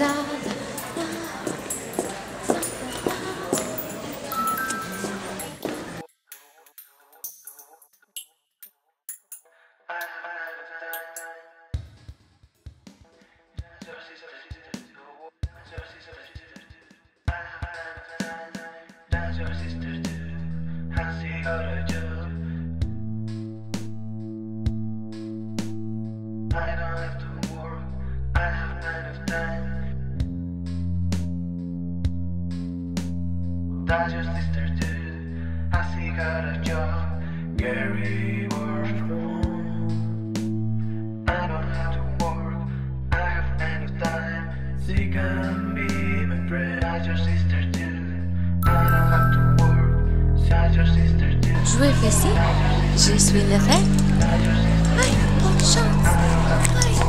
That's your sister too. I see got a job. Gary works from home. I don't have to work. I have plenty of time. She can be my friend. That's your sister too. I don't have to work. That's your sister too. Jouer facile. Je suis le rêve. Aïe, bonne chance. Aïe, je t'aime.